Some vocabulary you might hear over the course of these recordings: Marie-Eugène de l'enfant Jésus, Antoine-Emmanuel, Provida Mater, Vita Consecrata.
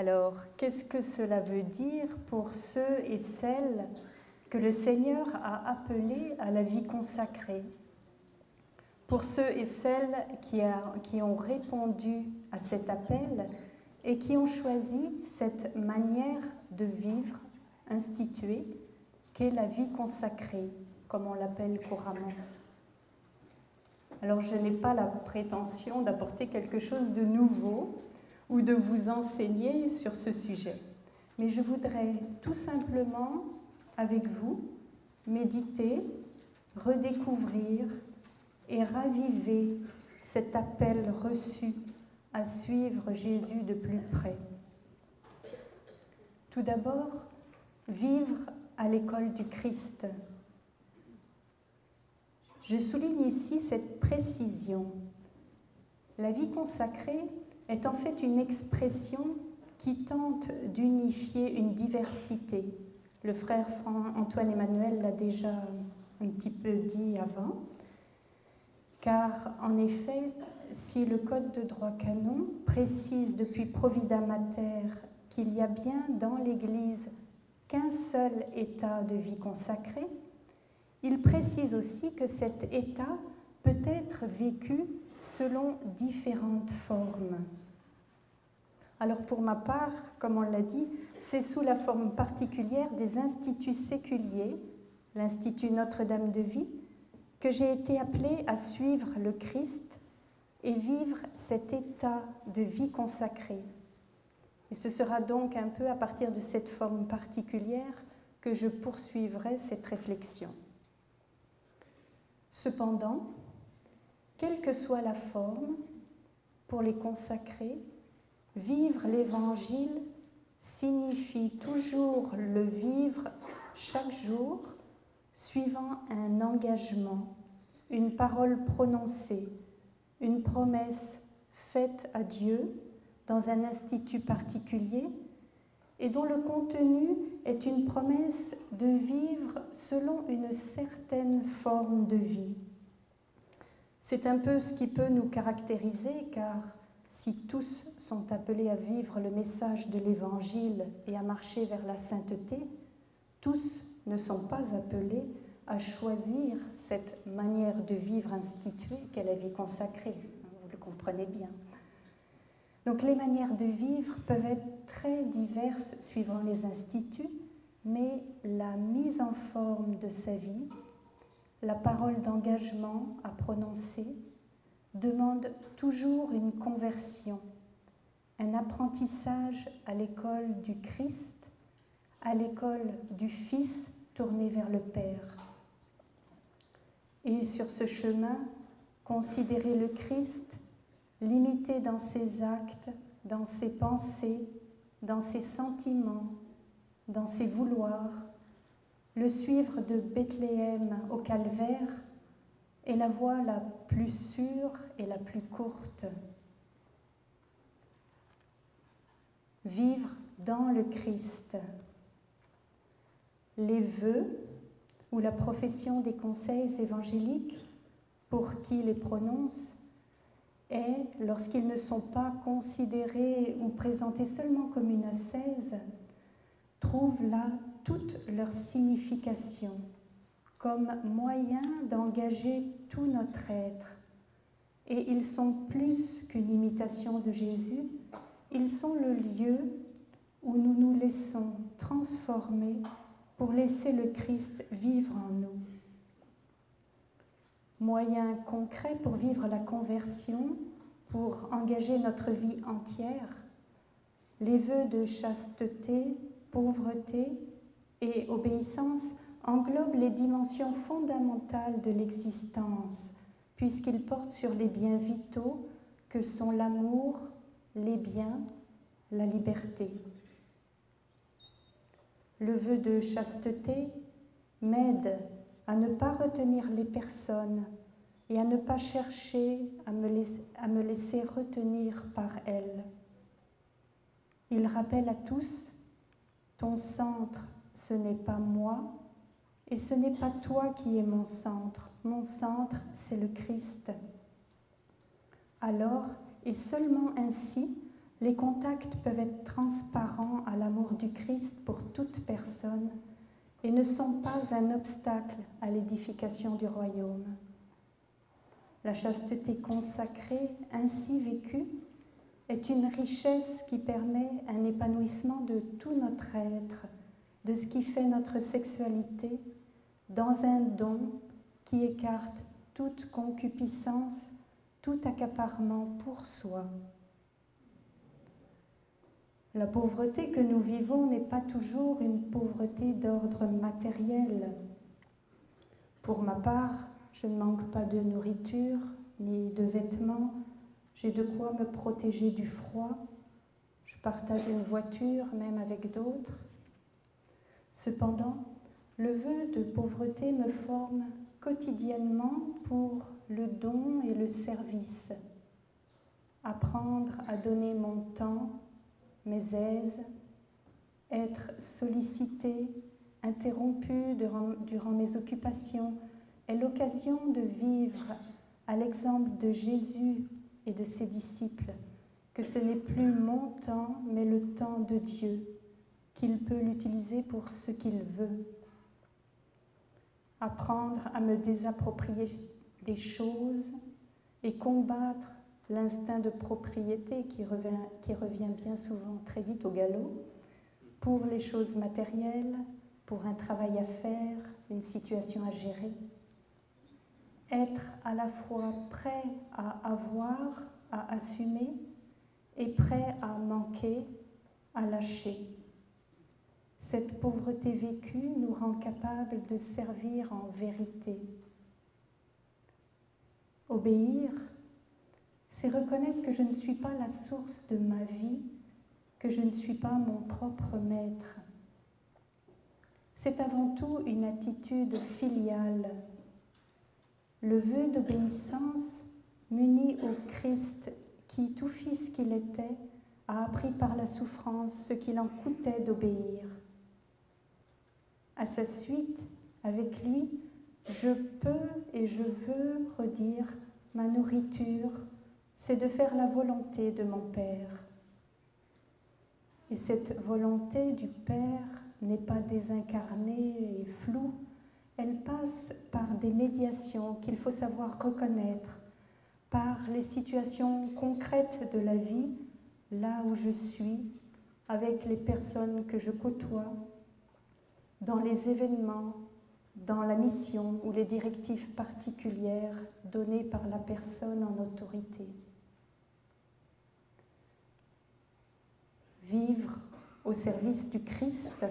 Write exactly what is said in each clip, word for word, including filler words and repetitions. Alors, qu'est-ce que cela veut dire pour ceux et celles que le Seigneur a appelés à la vie consacrée? Pour ceux et celles qui, a, qui ont répondu à cet appel et qui ont choisi cette manière de vivre instituée qu'est la vie consacrée, comme on l'appelle couramment. Alors, je n'ai pas la prétention d'apporter quelque chose de nouveau ou de vous enseigner sur ce sujet. Mais je voudrais tout simplement, avec vous, méditer, redécouvrir et raviver cet appel reçu à suivre Jésus de plus près. Tout d'abord, vivre à l'école du Christ. Je souligne ici cette précision. La vie consacrée est en fait une expression qui tente d'unifier une diversité. Le frère Antoine-Emmanuel l'a déjà un petit peu dit avant, car en effet, si le Code de droit canon précise depuis Provida Mater qu'il y a bien dans l'Église qu'un seul état de vie consacrée, il précise aussi que cet état peut être vécu selon différentes formes. Alors pour ma part, comme on l'a dit, c'est sous la forme particulière des instituts séculiers, l'Institut Notre-Dame de Vie, que j'ai été appelée à suivre le Christ et vivre cet état de vie consacrée. Et ce sera donc un peu à partir de cette forme particulière que je poursuivrai cette réflexion. Cependant, quelle que soit la forme, pour les consacrés, vivre l'Évangile signifie toujours le vivre chaque jour, suivant un engagement, une parole prononcée, une promesse faite à Dieu dans un institut particulier et dont le contenu est une promesse de vivre selon une certaine forme de vie. C'est un peu ce qui peut nous caractériser, car si tous sont appelés à vivre le message de l'Évangile et à marcher vers la sainteté, tous ne sont pas appelés à choisir cette manière de vivre instituée qu'est la vie consacrée. Vous le comprenez bien. Donc les manières de vivre peuvent être très diverses suivant les instituts, mais la mise en forme de sa vie, la parole d'engagement à prononcer demande toujours une conversion, un apprentissage à l'école du Christ, à l'école du Fils tourné vers le Père. Et sur ce chemin, considérer le Christ, l'imiter dans ses actes, dans ses pensées, dans ses sentiments, dans ses vouloirs, le suivre de Bethléem au Calvaire est la voie la plus sûre et la plus courte. Vivre dans le Christ. Les vœux ou la profession des conseils évangéliques pour qui les prononce est, lorsqu'ils ne sont pas considérés ou présentés seulement comme une ascèse, trouvent là toute leur signification comme moyen d'engager tout notre être. Et ils sont plus qu'une imitation de Jésus, ils sont le lieu où nous nous laissons transformer pour laisser le Christ vivre en nous. Moyen concret pour vivre la conversion, pour engager notre vie entière, les vœux de chasteté, pauvreté et obéissance englobe les dimensions fondamentales de l'existence, puisqu'il porte sur les biens vitaux que sont l'amour, les biens, la liberté. Le vœu de chasteté m'aide à ne pas retenir les personnes et à ne pas chercher à me laisser, à me laisser retenir par elles. Il rappelle à tous: ton centre, ce n'est pas moi, et ce n'est pas toi qui es mon centre. Mon centre, c'est le Christ. Alors, et seulement ainsi, les contacts peuvent être transparents à l'amour du Christ pour toute personne et ne sont pas un obstacle à l'édification du royaume. La chasteté consacrée, ainsi vécue, est une richesse qui permet un épanouissement de tout notre être, de ce qui fait notre sexualité, dans un don qui écarte toute concupiscence, tout accaparement pour soi. La pauvreté que nous vivons n'est pas toujours une pauvreté d'ordre matériel. Pour ma part, je ne manque pas de nourriture ni de vêtements. J'ai de quoi me protéger du froid. Je partage une voiture, même avec d'autres. Cependant, le vœu de pauvreté me forme quotidiennement pour le don et le service. Apprendre à donner mon temps, mes aises, être sollicité, interrompu durant, durant mes occupations, est l'occasion de vivre à l'exemple de Jésus et de ses disciples, que ce n'est plus mon temps, mais le temps de Dieu, qu'il peut l'utiliser pour ce qu'il veut. Apprendre à me désapproprier des choses et combattre l'instinct de propriété qui revient, qui revient bien souvent très vite au galop, pour les choses matérielles, pour un travail à faire, une situation à gérer. Être à la fois prêt à avoir, à assumer, et prêt à manquer, à lâcher. Cette pauvreté vécue nous rend capables de servir en vérité. Obéir, c'est reconnaître que je ne suis pas la source de ma vie, que je ne suis pas mon propre maître. C'est avant tout une attitude filiale. Le vœu d'obéissance m'unit au Christ qui, tout fils qu'il était, a appris par la souffrance ce qu'il en coûtait d'obéir. À sa suite, avec lui, je peux et je veux redire ma nourriture, c'est de faire la volonté de mon Père. Et cette volonté du Père n'est pas désincarnée et floue, elle passe par des médiations qu'il faut savoir reconnaître, par les situations concrètes de la vie, là où je suis, avec les personnes que je côtoie, dans les événements, dans la mission ou les directives particulières données par la personne en autorité. Vivre au service du Christ,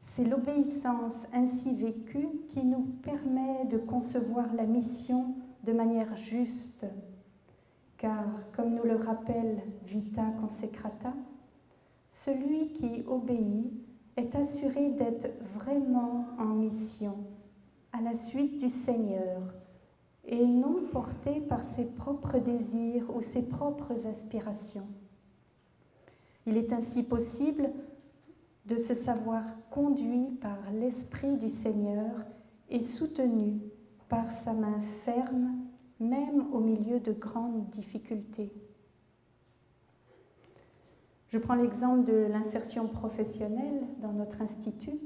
c'est l'obéissance ainsi vécue qui nous permet de concevoir la mission de manière juste, car, comme nous le rappelle Vita Consecrata, celui qui obéit est assuré d'être vraiment en mission, à la suite du Seigneur, et non porté par ses propres désirs ou ses propres aspirations. Il est ainsi possible de se savoir conduit par l'Esprit du Seigneur et soutenu par sa main ferme, même au milieu de grandes difficultés. Je prends l'exemple de l'insertion professionnelle dans notre institut.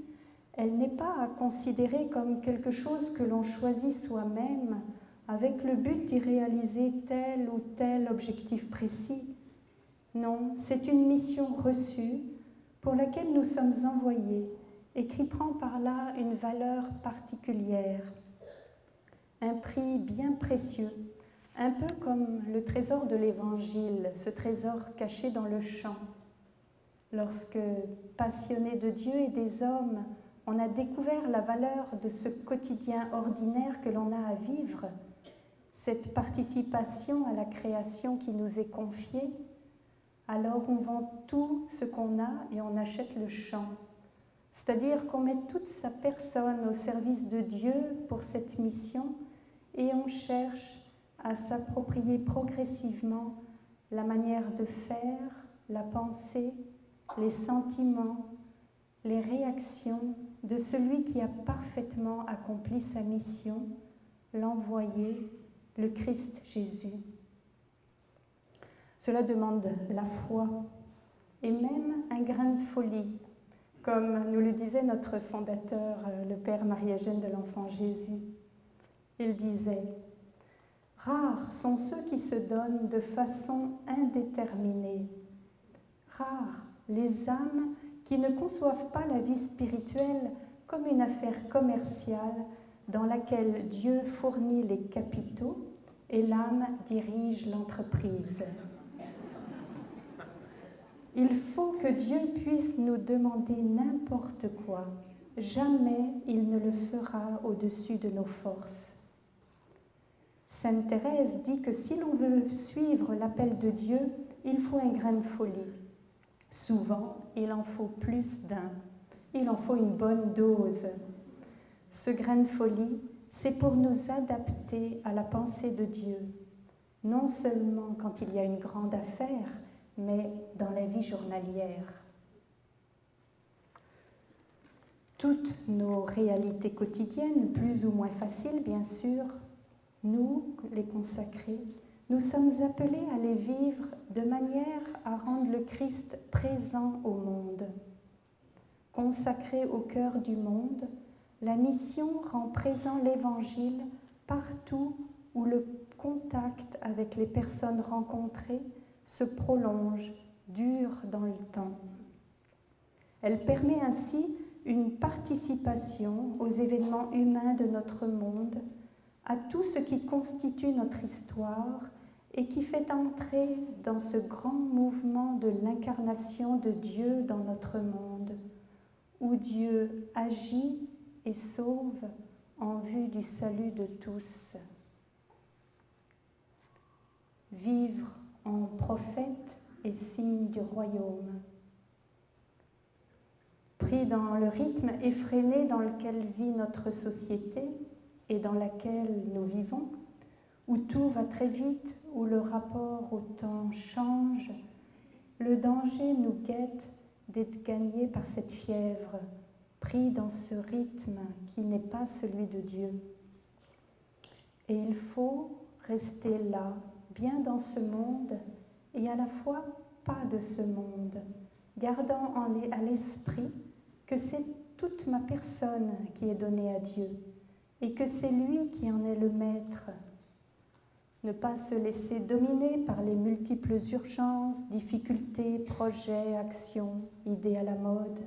Elle n'est pas à considérer comme quelque chose que l'on choisit soi-même avec le but d'y réaliser tel ou tel objectif précis. Non, c'est une mission reçue pour laquelle nous sommes envoyés et qui prend par là une valeur particulière, un prix bien précieux, un peu comme le trésor de l'Évangile, ce trésor caché dans le champ. Lorsque, passionnés de Dieu et des hommes, on a découvert la valeur de ce quotidien ordinaire que l'on a à vivre, cette participation à la création qui nous est confiée, alors on vend tout ce qu'on a et on achète le champ. C'est-à-dire qu'on met toute sa personne au service de Dieu pour cette mission et on cherche à s'approprier progressivement la manière de faire, la pensée, les sentiments, les réactions de celui qui a parfaitement accompli sa mission, l'envoyé, le Christ Jésus. Cela demande la foi et même un grain de folie, comme nous le disait notre fondateur, le père Marie-Eugène de l'enfant Jésus. Il disait « Rares sont ceux qui se donnent de façon indéterminée. Rares les âmes qui ne conçoivent pas la vie spirituelle comme une affaire commerciale dans laquelle Dieu fournit les capitaux et l'âme dirige l'entreprise. » Il faut que Dieu puisse nous demander n'importe quoi. Jamais il ne le fera au-dessus de nos forces. Sainte Thérèse dit que si l'on veut suivre l'appel de Dieu, il faut un grain de folie. Souvent, il en faut plus d'un. Il en faut une bonne dose. Ce grain de folie, c'est pour nous adapter à la pensée de Dieu, non seulement quand il y a une grande affaire, mais dans la vie journalière. Toutes nos réalités quotidiennes, plus ou moins faciles bien sûr, nous, les consacrés, nous sommes appelés à les vivre de manière à rendre le Christ présent au monde. Consacré au cœur du monde, la mission rend présent l'Évangile partout où le contact avec les personnes rencontrées se prolonge, dure dans le temps. Elle permet ainsi une participation aux événements humains de notre monde, à tout ce qui constitue notre histoire et qui fait entrer dans ce grand mouvement de l'incarnation de Dieu dans notre monde, où Dieu agit et sauve en vue du salut de tous. Vivre en prophète et signe du royaume. Pris dans le rythme effréné dans lequel vit notre société et dans laquelle nous vivons, où tout va très vite, où le rapport au temps change, le danger nous guette d'être gagnés par cette fièvre, pris dans ce rythme qui n'est pas celui de Dieu. Et il faut rester là, bien dans ce monde et à la fois pas de ce monde, gardant à l'esprit que c'est toute ma personne qui est donnée à Dieu et que c'est lui qui en est le maître. Ne pas se laisser dominer par les multiples urgences, difficultés, projets, actions, idées à la mode,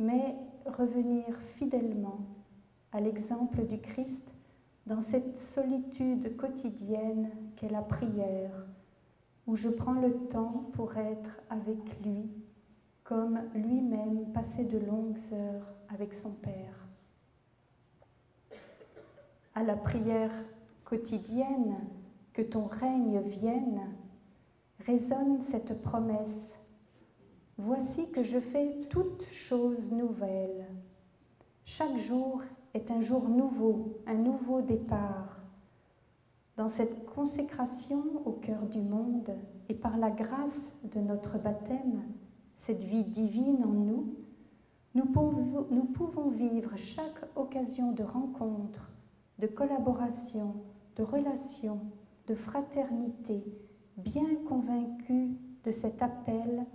mais revenir fidèlement à l'exemple du Christ dans cette solitude quotidienne qu'est la prière, où je prends le temps pour être avec lui, comme lui-même passait de longues heures avec son Père. À la prière quotidienne, que ton règne vienne, résonne cette promesse. Voici que je fais toutes choses nouvelles. Chaque jour est un jour nouveau, un nouveau départ. Dans cette consécration au cœur du monde et par la grâce de notre baptême, cette vie divine en nous, nous pouvons, nous pouvons vivre chaque occasion de rencontre, de collaboration, de relation, de fraternité, bien convaincus de cet appel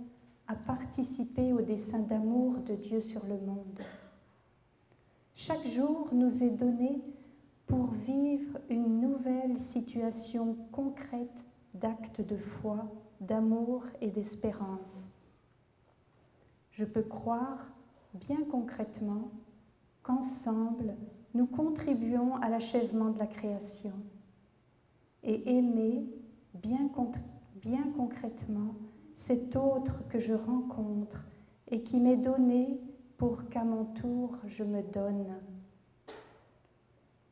à participer au dessein d'amour de Dieu sur le monde. Chaque jour nous est donné pour vivre une nouvelle situation concrète d'actes de foi, d'amour et d'espérance. Je peux croire, bien concrètement, qu'ensemble, nous contribuons à l'achèvement de la création et aimer, bien, bien concrètement, cet autre que je rencontre et qui m'est donné pour qu'à mon tour je me donne.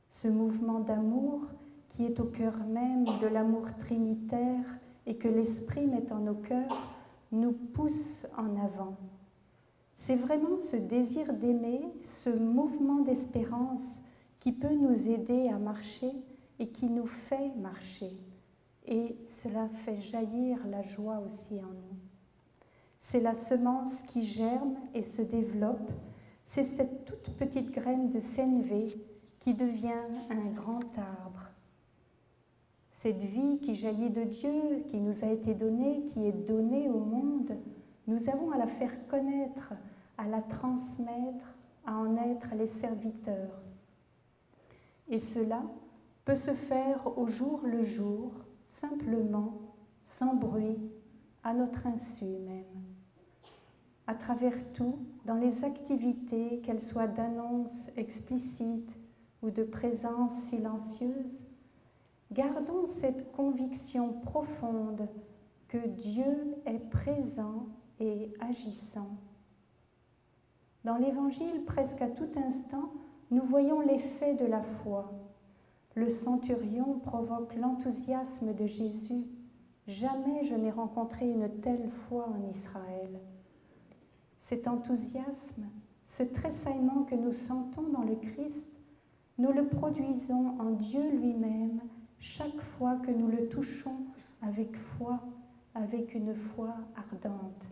Ce mouvement d'amour qui est au cœur même de l'amour trinitaire et que l'Esprit met en nos cœurs nous pousse en avant. C'est vraiment ce désir d'aimer, ce mouvement d'espérance qui peut nous aider à marcher et qui nous fait marcher. Et cela fait jaillir la joie aussi en nous. C'est la semence qui germe et se développe. C'est cette toute petite graine de sénévé qui devient un grand arbre. Cette vie qui jaillit de Dieu, qui nous a été donnée, qui est donnée au monde, nous avons à la faire connaître, à la transmettre, à en être les serviteurs. Et cela peut se faire au jour le jour, simplement, sans bruit, à notre insu même. À travers tout, dans les activités, qu'elles soient d'annonce explicite ou de présence silencieuse, gardons cette conviction profonde que Dieu est présent et agissant. Dans l'Évangile, presque à tout instant, nous voyons l'effet de la foi. Le centurion provoque l'enthousiasme de Jésus. « Jamais je n'ai rencontré une telle foi en Israël. » Cet enthousiasme, ce tressaillement que nous sentons dans le Christ, nous le produisons en Dieu lui-même chaque fois que nous le touchons avec foi, avec une foi ardente.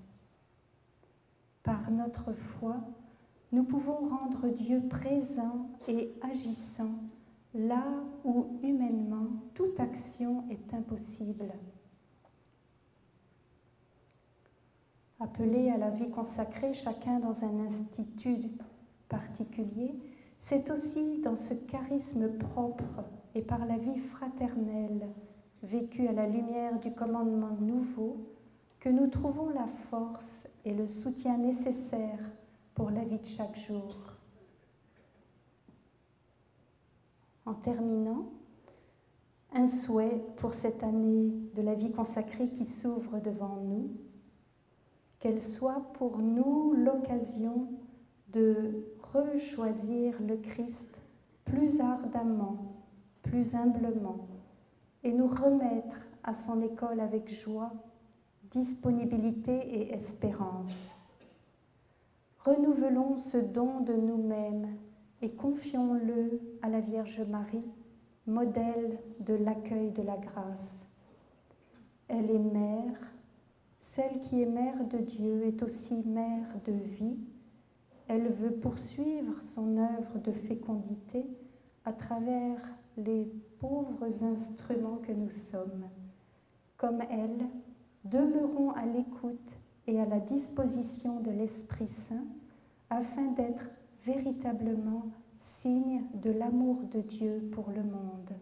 Par notre foi, nous pouvons rendre Dieu présent et agissant là où humainement toute action est impossible. Appeler à la vie consacrée chacun dans un institut particulier, c'est aussi dans ce charisme propre et par la vie fraternelle, vécue à la lumière du commandement nouveau, que nous trouvons la force et le soutien nécessaires pour la vie de chaque jour. En terminant, un souhait pour cette année de la vie consacrée qui s'ouvre devant nous, qu'elle soit pour nous l'occasion de rechoisir le Christ plus ardemment, plus humblement, et nous remettre à son école avec joie, disponibilité et espérance. Renouvelons ce don de nous-mêmes et confions-le à la Vierge Marie, modèle de l'accueil de la grâce. Elle est mère. Celle qui est mère de Dieu est aussi mère de vie. Elle veut poursuivre son œuvre de fécondité à travers les pauvres instruments que nous sommes. Comme elle, demeurons à l'écoute et à la disposition de l'Esprit Saint afin d'être véritablement signe de l'amour de Dieu pour le monde.